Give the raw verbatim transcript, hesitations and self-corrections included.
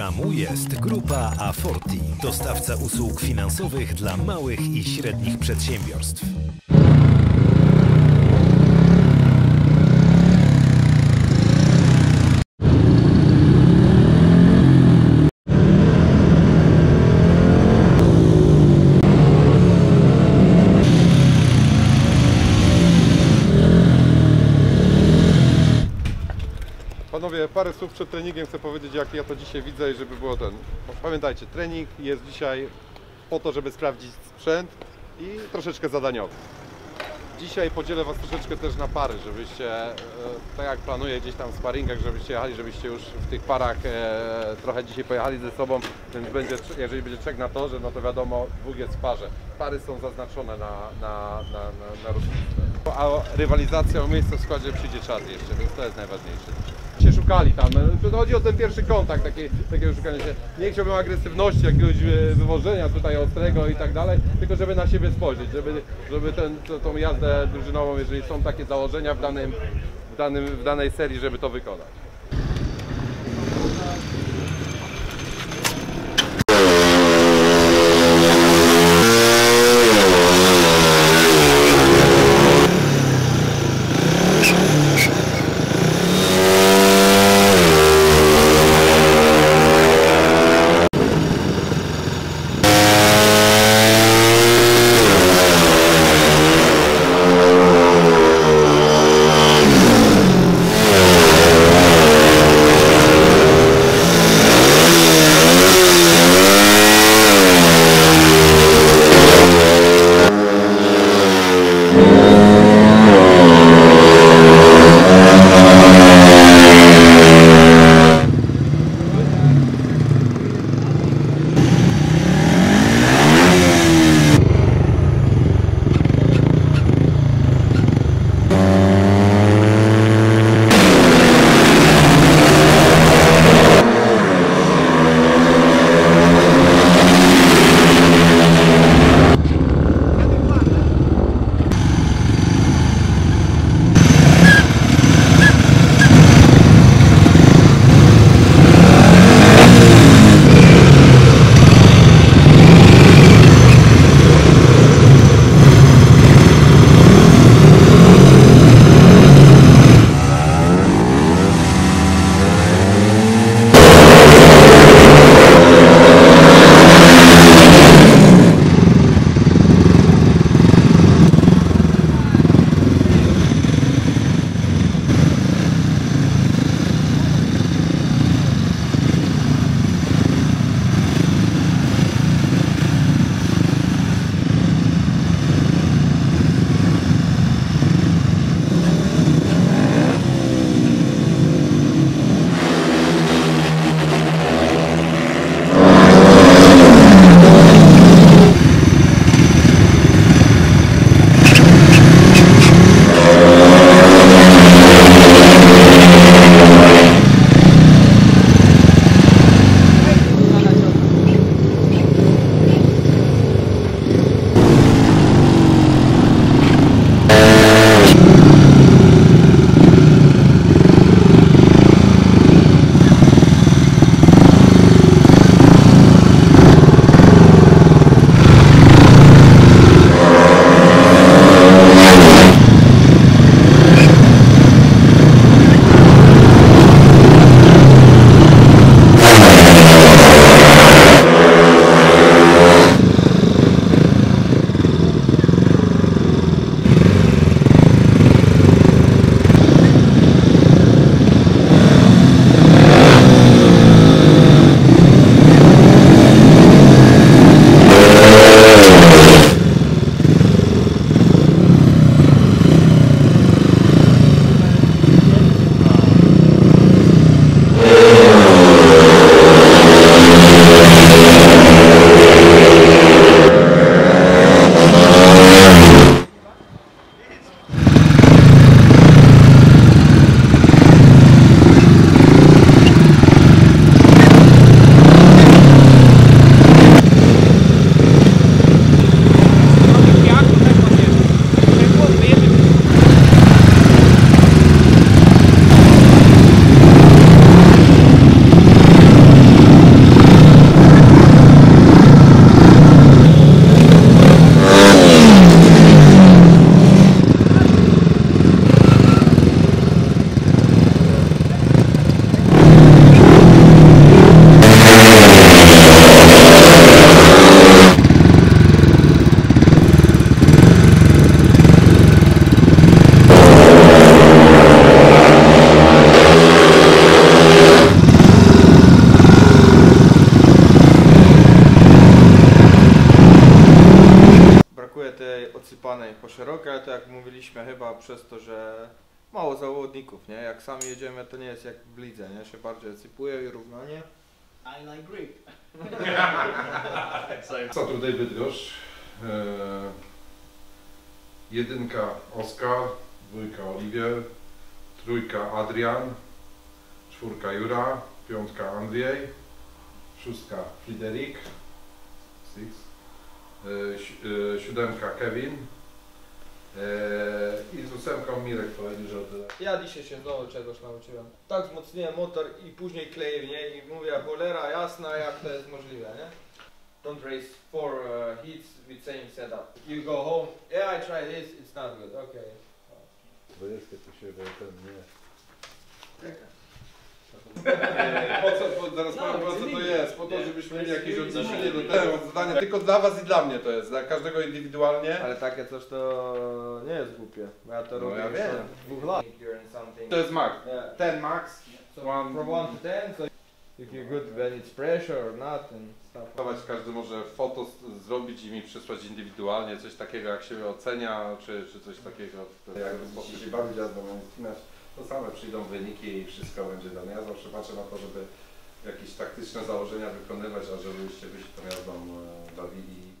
programu jest Grupa Aforti, dostawca usług finansowych dla małych i średnich przedsiębiorstw. Panowie, parę słów przed treningiem chcę powiedzieć, jak ja to dzisiaj widzę i żeby było ten. Pamiętajcie, trening jest dzisiaj po to, żeby sprawdzić sprzęt i troszeczkę zadaniowy. Dzisiaj podzielę Was troszeczkę też na pary, żebyście, tak jak planuję gdzieś tam w sparingach, żebyście jechali, żebyście już w tych parach trochę dzisiaj pojechali ze sobą, więc będzie, jeżeli będzie trzech na torze, no to wiadomo, dwóch jest w parze. Pary są zaznaczone na, na, na, na, na różnicę. A rywalizacja o miejsce w składzie przyjdzie czas jeszcze, więc to jest najważniejsze. Się szukali tam. Chodzi o ten pierwszy kontakt, takie, takiego szukania się. Nie chciałbym agresywności, jakiegoś wywożenia tutaj ostrego i tak dalej, tylko żeby na siebie spojrzeć, żeby, żeby ten, tą jazdę drużynową, jeżeli są takie założenia w, danym, w, danym, w danej serii, żeby to wykonać. We'll rozsypanej po szerokiej, to jak mówiliśmy chyba przez to, że mało zawodników, nie? Jak sami jedziemy, to nie jest jak w lidze, nie? Się bardziej sypuje i równanie. I like grip. Saturday Bydgoszcz. Eee, jedynka Oskar, dwójka Oliwier, trójka Adrian, czwórka Jura, piątka Andrzej, szóstka Friderik, six, eee, e, siódemka Kevin. Eee, I z ósemką Mirek powiedział, że odda. Ja dzisiaj się znowu czegoś nauczyłem. Tak wzmocniłem motor i później kleił, nie? I mówię, cholera jasna, jak to jest możliwe, nie? Don't race four uh, hits with same setup. You go home, yeah I tried this, it's not good, okay. dwadzieścia tu się ten nie. Po co, zaraz no, powiem, po co to jest, po to żebyśmy mieli jakieś odniesienie do tego zadania, tylko dla was i dla mnie to jest, dla każdego indywidualnie. Ale takie coś to nie jest głupie, bo ja to no, robię ja wiem. Dwóch lat. To jest max, yeah. ten max, so one. From one to ten, so if you're good when it's pressure or not and stuff. Każdy może foto zrobić i mi przysłać indywidualnie, coś takiego jak siebie ocenia, czy, czy coś takiego. Jak musisz się bawić, albo mam to same przyjdą wyniki i wszystko będzie dane. Ja zawsze patrzę na to, żeby jakieś taktyczne założenia wykonywać, a żebyście wy się tą jazdą bawili.